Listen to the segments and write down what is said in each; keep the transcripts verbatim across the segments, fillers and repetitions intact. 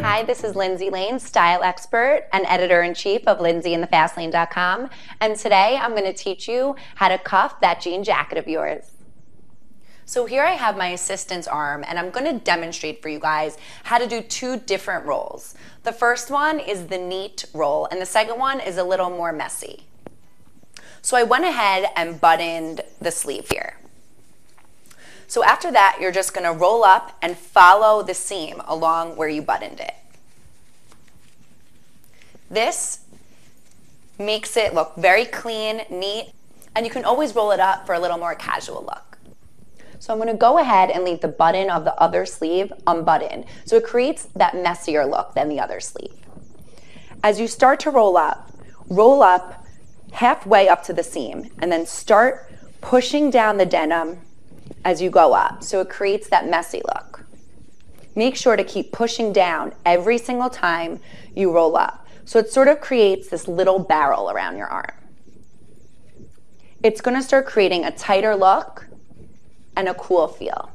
Hi, this is Lindsay Lane, style expert and editor-in-chief of Lindsay in the Fast Lane dot com, and today I'm going to teach you how to cuff that jean jacket of yours. So here I have my assistant's arm, and I'm gonna demonstrate for you guys how to do two different rolls. The first one is the neat roll, and the second one is a little more messy. So I went ahead and buttoned the sleeve here. So after that, you're just gonna roll up and follow the seam along where you buttoned it. This makes it look very clean, neat, and you can always roll it up for a little more casual look. So I'm gonna go ahead and leave the button of the other sleeve unbuttoned, so it creates that messier look than the other sleeve. As you start to roll up, roll up halfway up to the seam, and then start pushing down the denim as you go up, so it creates that messy look. Make sure to keep pushing down every single time you roll up, so it sort of creates this little barrel around your arm. It's gonna start creating a tighter look and a cool feel.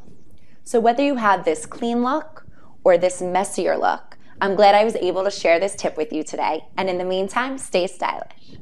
So whether you have this clean look or this messier look, I'm glad I was able to share this tip with you today. And in the meantime, stay stylish.